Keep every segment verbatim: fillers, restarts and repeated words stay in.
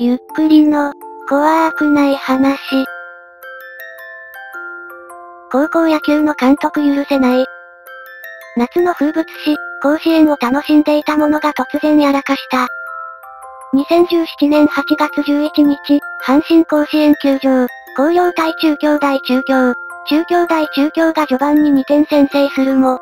ゆっくりの、怖くない話。高校野球の監督許せない。夏の風物詩、甲子園を楽しんでいた者が突然やらかした。にせんじゅうななねんはちがつじゅういちにち、阪神甲子園球場、広陵対中京大中京。中京大中京が序盤ににてん先制するも、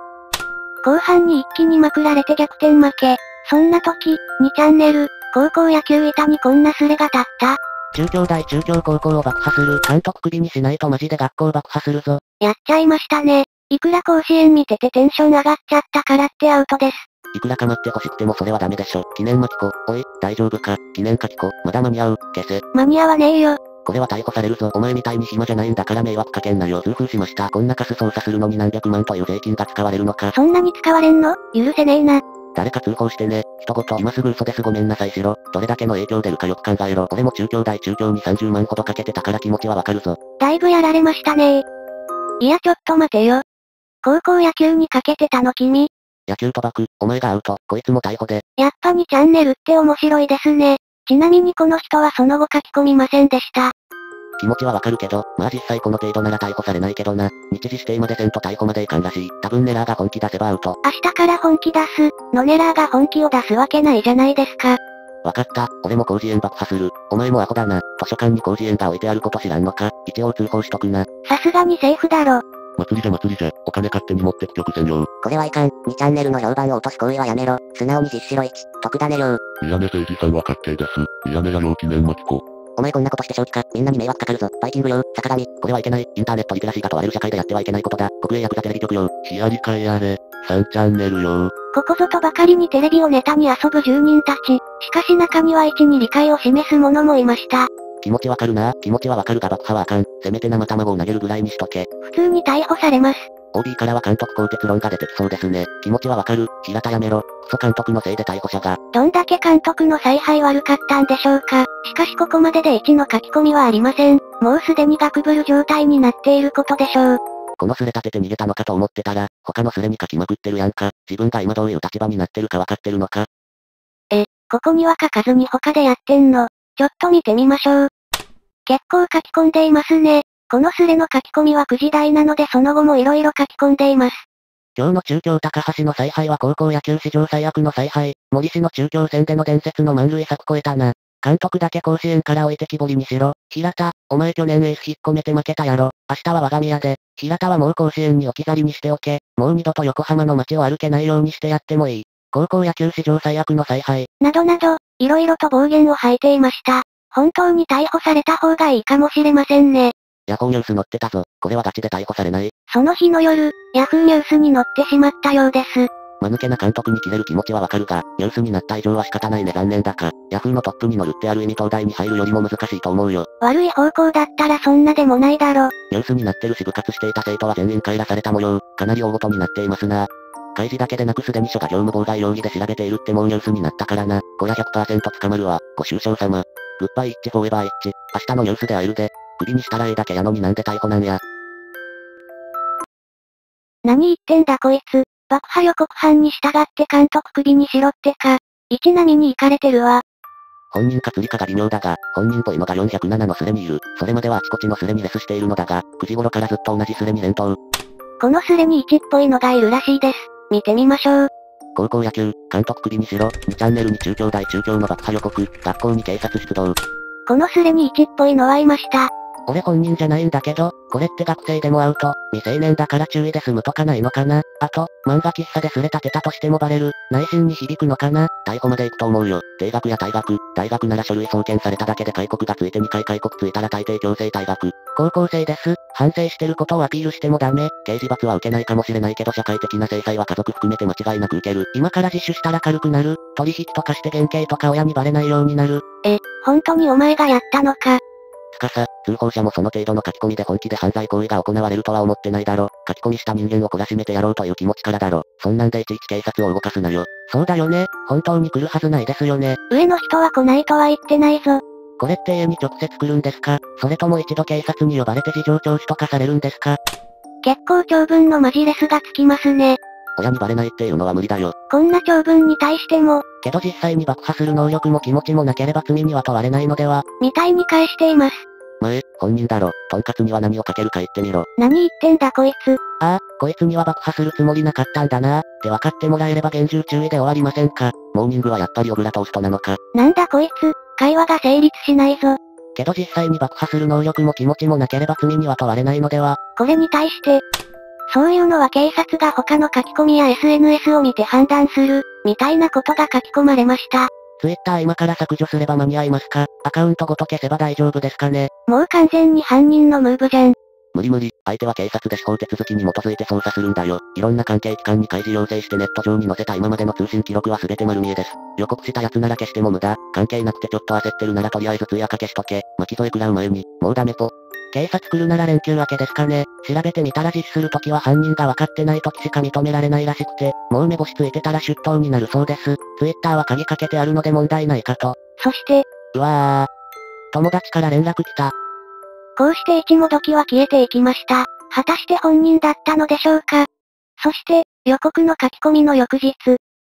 後半に一気にまくられて逆転負け。そんな時、にチャンネル、高校野球板にこんなスレが立った。中京大中京高校を爆破する。監督クビにしないとマジで学校爆破するぞ。やっちゃいましたね。いくら甲子園見ててテンション上がっちゃったからってアウトです。いくら構って欲しくてもそれはダメでしょ。記念マキコ、おい、大丈夫か。記念カキコ、まだ間に合う、消せ。間に合わねえよ。これは逮捕されるぞ。お前みたいに暇じゃないんだから迷惑かけんなよ。痛風しました。こんなカス操作するのに何百万という税金が使われるのか。そんなに使われんの？許せねえな。誰か通報してね。一言。今すぐ嘘です。ごめんなさいしろ。どれだけの影響出るかよく考えろ。俺も中京大中京にさんじゅうまんほどかけてたから気持ちはわかるぞ。だいぶやられましたね。いやちょっと待てよ。高校野球にかけてたの君。野球賭博、お前がアウト。こいつも逮捕で。やっぱにチャンネルって面白いですね。ちなみにこの人はその後書き込みませんでした。気持ちはわかるけど、まあ実際この程度なら逮捕されないけどな。日時指定までせんと逮捕までいかんらしい。多分ネラーが本気出せばアウト。明日から本気出す、のネラーが本気を出すわけないじゃないですか。わかった、俺も甲子園爆破する。お前もアホだな。図書館に甲子園が置いてあること知らんのか。一応通報しとくな。さすがにセーフだろ。祭りじゃ祭りじゃ、お金勝手に持ってき局占領。これはいかん。にチャンネルの評判を落とす行為はやめろ。素直に実施ろいち、得だねよ。いやね誠治さんは確定です。いやねやろう記念マキコ。お前こんなことして正気か。みんなに迷惑かかるぞ。バイキング用、坂上。これはいけない。インターネットリテラシーが問われる社会でやってはいけないことだ。国営ヤクザテレビ局用。ヒアリカやれ。さんチャンネル用。ここぞとばかりにテレビをネタに遊ぶ住人たち。しかし中には一に理解を示す者もいました。気持ちわかるな。気持ちはわかるが爆破はあかん。せめて生卵を投げるぐらいにしとけ。普通に逮捕されます。オービー からは監督更迭論が出てきそうですね。気持ちはわかる。平田やめろ。クソ監督のせいで逮捕者が。どんだけ監督の采配悪かったんでしょうか。しかしここまででいちの書き込みはありません。もうすでにガクブル状態になっていることでしょう。このスレ立てて逃げたのかと思ってたら、他のスレに書きまくってるやんか。自分が今どういう立場になってるかわかってるのか。え、ここには書かずに他でやってんの。ちょっと見てみましょう。結構書き込んでいますね。このスレの書き込みはくじ台なのでその後もいろいろ書き込んでいます。今日の中京高橋の采配は高校野球史上最悪の采配。森氏の中京戦での伝説の満塁策超えたな。監督だけ甲子園から置いてきぼりにしろ。平田、お前去年エース引っ込めて負けたやろ。明日は我が身やで。平田はもう甲子園に置き去りにしておけ。もう二度と横浜の街を歩けないようにしてやってもいい。高校野球史上最悪の采配。などなど、いろいろと暴言を吐いていました。本当に逮捕された方がいいかもしれませんね。ヤフーニュース載ってたぞ。これはガチで逮捕されない。その日の夜、ヤフーニュースに載ってしまったようです。間抜けな監督に切れる気持ちはわかるが、ニュースになった以上は仕方ないね。残念だか。ヤフーのトップに載るってある意味東大に入るよりも難しいと思うよ。悪い方向だったらそんなでもないだろ。ニュースになってるし部活していた生徒は全員帰らされた模様。かなり大事になっていますな。開示だけでなくすでに署が業務妨害容疑で調べているってもうニュースになったからな。こりゃ ひゃくパーセント 捕まるわ。ご愁傷様。グッバイイッチフォーエバーイッチ。明日のニュースで会えるで。首にしたらええだけやのになんで逮捕なんや。何言ってんだこいつ。爆破予告犯に従って監督首にしろってか。一並に行かれてるわ。本人か釣りかが微妙だが、本人ぽいのがよんひゃくななのスレにいる。それまではあちこちのスレにレスしているのだが、くじ頃からずっと同じスレに連投。このスレにいちっぽいのがいるらしいです。見てみましょう。高校野球、監督首にしろ。にチャンネルに中京大中京の爆破予告。学校に警察出動。このスレにいちっぽいのはいました。俺本人じゃないんだけど、これって学生でもアウト。未成年だから注意で済むとかないのかな。あと、漫画喫茶でスレ立てたとしてもバレる。内心に響くのかな。逮捕まで行くと思うよ。定額や退学。大学なら書類送検されただけで戒告がついてにかい戒告ついたら大抵強制退学。高校生です。反省してることをアピールしてもダメ。刑事罰は受けないかもしれないけど社会的な制裁は家族含めて間違いなく受ける。今から自首したら軽くなる。取引とかして原型とか親にバレないようになる。え、本当にお前がやったのか。つかさ、通報者もその程度の書き込みで本気で犯罪行為が行われるとは思ってないだろ。書き込みした人間を懲らしめてやろうという気持ちからだろ。そんなんでいちいち警察を動かすなよ。そうだよね。本当に来るはずないですよね。上の人は来ないとは言ってないぞ。これって家に直接来るんですか？それとも一度警察に呼ばれて事情聴取とかされるんですか？結構長文のマジレスがつきますね。親にバレないっていうのは無理だよ。こんな長文に対しても。けど実際に爆破する能力も気持ちもなければ罪には問われないのではみたいに返しています。むえ、本人だろ。とんかつには何をかけるか言ってみろ。何言ってんだこいつ。ああ、こいつには爆破するつもりなかったんだなーって分かってもらえれば厳重注意で終わりませんか。モーニングはやっぱり小倉トーストなのか。なんだこいつ、会話が成立しないぞ。けど実際に爆破する能力も気持ちもなければ罪には問われないのでは。これに対して、そういうのは警察が他の書き込みや エスエヌエス を見て判断する、みたいなことが書き込まれました。Twitter 今から削除すれば間に合いますか？アカウントごと消せば大丈夫ですかね？もう完全に犯人のムーブじゃん。無理無理、相手は警察で司法手続きに基づいて捜査するんだよ。いろんな関係機関に開示要請してネット上に載せた今までの通信記録は全て丸見えです。予告したやつなら消しても無駄。関係なくてちょっと焦ってるならとりあえず通夜かけしとけ。巻き添え食らう前に、もうダメと。警察来るなら連休明けですかね。調べてみたら実施するときは犯人が分かってないときしか認められないらしくて、もう目星ついてたら出頭になるそうです。Twitter は鍵かけてあるので問題ないかと。そして、うわー、友達から連絡来た。こうして一もどきは消えていきました。果たして本人だったのでしょうか。そして、予告の書き込みの翌日。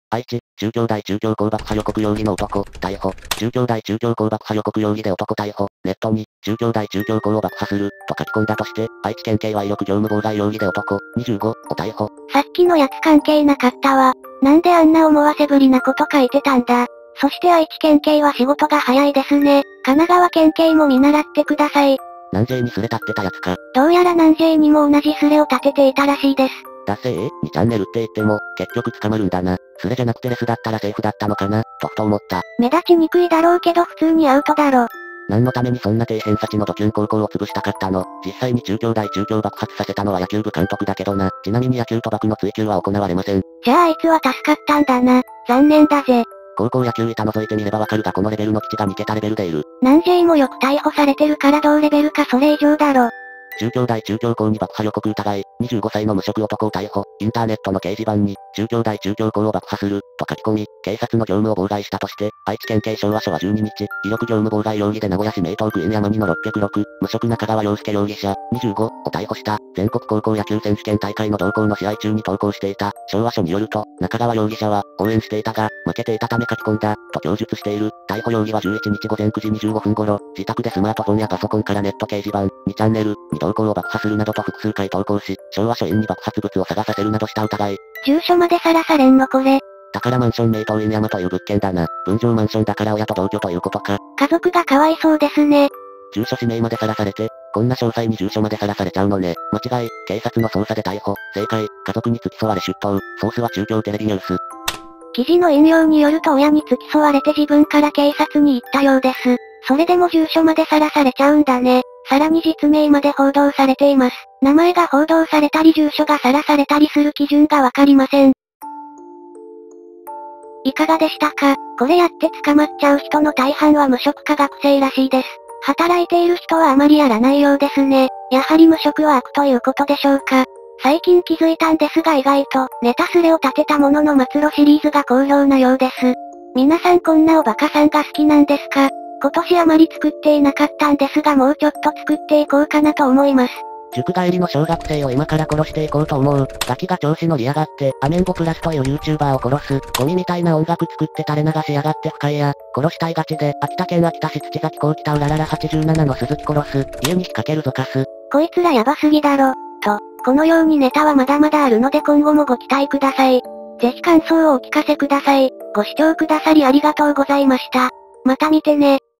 愛知、中京大中京工爆破予告容疑の男、逮捕。中京大中京工爆破予告容疑で男逮捕。ネットに、中京大中京工を爆破する、と書き込んだとして、愛知県警は威力業務妨害容疑で男、にじゅうご、を逮捕。さっきのやつ関係なかったわ。なんであんな思わせぶりなこと書いてたんだ。そして愛知県警は仕事が早いですね。神奈川県警も見習ってください。南西にスレ立ってたやつか。どうやら南西にも同じスレを立てていたらしいです。だせー、にチャンネルって言っても、結局捕まるんだな。スレじゃなくてレスだったらセーフだったのかな、とふと思った。目立ちにくいだろうけど普通にアウトだろ。何のためにそんな低偏差値のドキュン高校を潰したかったの。実際に中京大中京爆発させたのは野球部監督だけどな。ちなみに野球賭博の追及は行われません。じゃああいつは助かったんだな。残念だぜ。高校野球板覗いてみればわかるがこのレベルの基地がにけたレベルでいる。南西もよく逮捕されてるから同レベルかそれ以上だろ。中京大中京工に爆破予告疑い、にじゅうごさいの無職男を逮捕。インターネットの掲示板に、中京大中京工を爆破する、と書き込み、警察の業務を妨害したとして、愛知県警昭和署はじゅうににち、威力業務妨害容疑で名古屋市名東区犬山にのろっぴゃくろく、無職中川陽介容疑者、にじゅうご、を逮捕した。全国高校野球選手権大会の同校の試合中に投稿していた、昭和署によると、中川容疑者は、応援していたが、負けていたため書き込んだ、と供述している。逮捕容疑はじゅういちにち午前くじにじゅうごふん頃、自宅でスマートフォンやパソコンからネット掲示板、にチャンネル、に投稿を爆破するなどと複数回投稿し、昭和署員に爆発物を探させるなどした疑い。住所までさらされんのこれ。宝マンション名東院山という物件だな。分譲マンションだから親と同居ということか。家族がかわいそうですね。住所氏名までさらされて、こんな詳細に住所までさらされちゃうのね。間違い、警察の捜査で逮捕。正解、家族に付き添われ出頭。ソースは中京テレビニュース。記事の引用によると親に付き添われて自分から警察に行ったようです。それでも住所までさらされちゃうんだね。さらに実名まで報道されています。名前が報道されたり住所がさらされたりする基準がわかりません。いかがでしたか？これやって捕まっちゃう人の大半は無職か学生らしいです。働いている人はあまりやらないようですね。やはり無職は悪ということでしょうか。最近気づいたんですが意外とネタスレを立てたものの末路シリーズが好評なようです。皆さんこんなおバカさんが好きなんですか？今年あまり作っていなかったんですがもうちょっと作っていこうかなと思います。塾帰りの小学生を今から殺していこうと思う。ガキが調子乗りやがって、アメンボプラスという YouTuber を殺す。ゴミみたいな音楽作って垂れ流しやがって不快や。殺したいがちで、秋田県秋田市土崎港北うらららはちじゅうななの鈴木殺す。家に引っ掛けるぞかす。こいつらやばすぎだろ。と、このようにネタはまだまだあるので今後もご期待ください。ぜひ感想をお聞かせください。ご視聴くださりありがとうございました。また見てね。